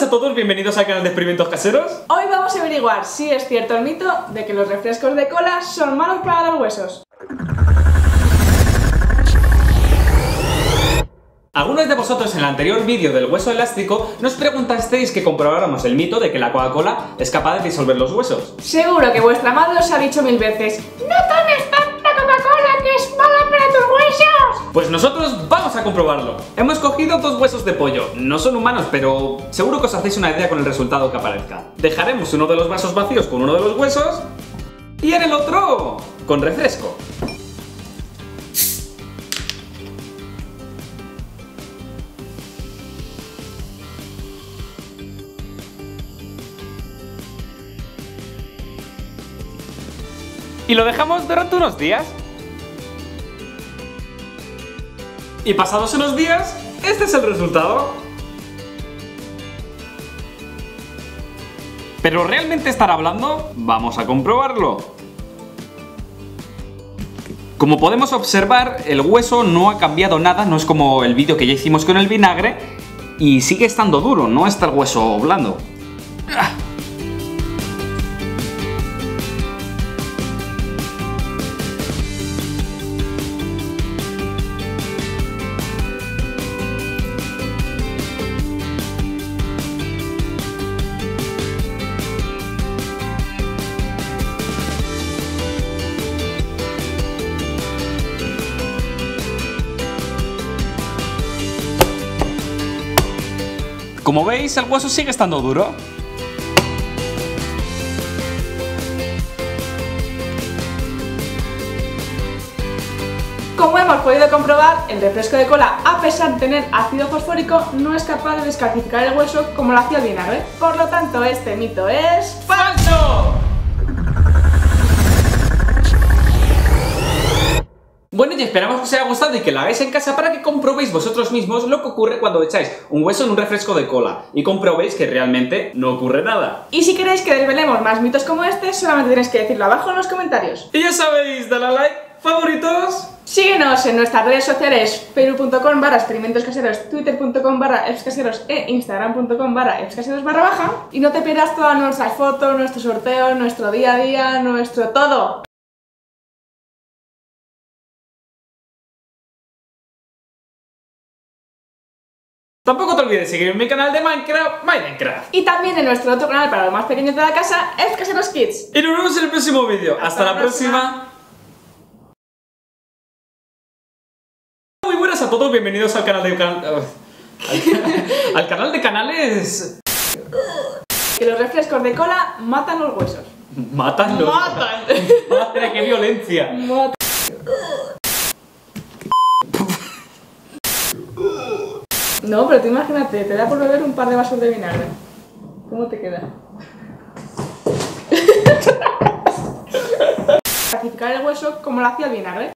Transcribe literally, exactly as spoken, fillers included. Buenas a todos, bienvenidos al canal de Experimentos Caseros. Hoy vamos a averiguar si es cierto el mito de que los refrescos de cola son malos para los huesos. Algunos de vosotros en el anterior vídeo del hueso elástico nos preguntasteis que comprobáramos el mito de que la Coca-Cola es capaz de disolver los huesos. Seguro que vuestra madre os ha dicho mil veces: ¡no tomes tanta Coca-Cola que es mala para tus huesos! Pues nosotros vamos a comprobarlo. Hemos cogido dos huesos de pollo. No son humanos, pero seguro que os hacéis una idea con el resultado que aparezca. Dejaremos uno de los vasos vacíos con uno de los huesos y en el otro con refresco. Y lo dejamos durante unos días. Y pasados unos días, este es el resultado. ¿Pero realmente estará blando? Vamos a comprobarlo. Como podemos observar, el hueso no ha cambiado nada, no es como el vídeo que ya hicimos con el vinagre. Y sigue estando duro, no está el hueso blando. ¡Ah! Como veis, el hueso sigue estando duro. Como hemos podido comprobar, el refresco de cola, a pesar de tener ácido fosfórico, no es capaz de descalcificar el hueso como lo hacía el vinagre. Por lo tanto, este mito es falso. Bueno, y esperamos que os haya gustado y que la hagáis en casa para que comprobéis vosotros mismos lo que ocurre cuando echáis un hueso en un refresco de cola y comprobéis que realmente no ocurre nada. Y si queréis que desvelemos más mitos como este, solamente tenéis que decirlo abajo en los comentarios. Y ya sabéis, dale a like, favoritos. Síguenos en nuestras redes sociales, facebook punto com barra experimentos caseros, twitter punto com barra expcaseros e instagram punto com barra expcaseros barra baja. Y no te pierdas todas nuestras fotos, nuestros sorteos, nuestro día a día, nuestro todo. Tampoco te olvides seguir en mi canal de Minecraft, Minecraft. Y también en nuestro otro canal para los más pequeños de la casa, Experimentos Kids. Y nos vemos en el próximo vídeo. Hasta, Hasta la, la próxima. próxima. Muy buenas a todos, bienvenidos al canal de... Al, al canal de canales... Que los refrescos de cola matan los huesos. ¿Matan los huesos? ¡Matan! ¡Madre, qué violencia! Matan. No, pero tú imagínate, te da por beber un par de vasos de vinagre. ¿Cómo te queda? Clasificar el hueso como lo hacía el vinagre.